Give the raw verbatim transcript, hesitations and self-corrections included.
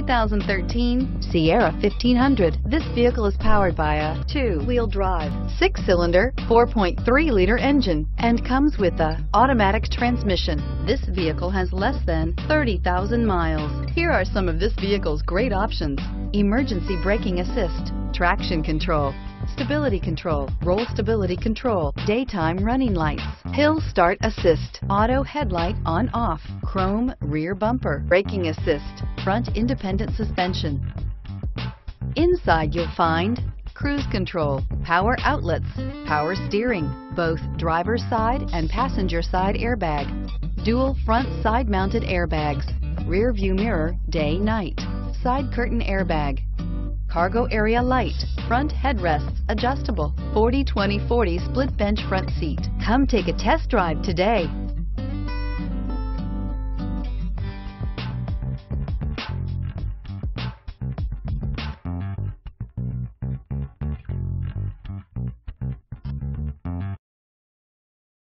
two thousand thirteen Sierra fifteen hundred. This vehicle is powered by a two-wheel drive, six-cylinder, four point three liter engine and comes with a automatic transmission. This vehicle has less than thirty thousand miles. Here are some of this vehicle's great options: emergency braking assist, traction control, stability control, roll stability control, daytime running lights, hill start assist, auto headlight on off, chrome rear bumper, braking assist, front independent suspension. Inside you'll find cruise control, power outlets, power steering, both driver's side and passenger side airbag, dual front side mounted airbags, rear view mirror, day night, side curtain airbag, cargo area light, front headrests adjustable, forty twenty forty split bench front seat. Come take a test drive today.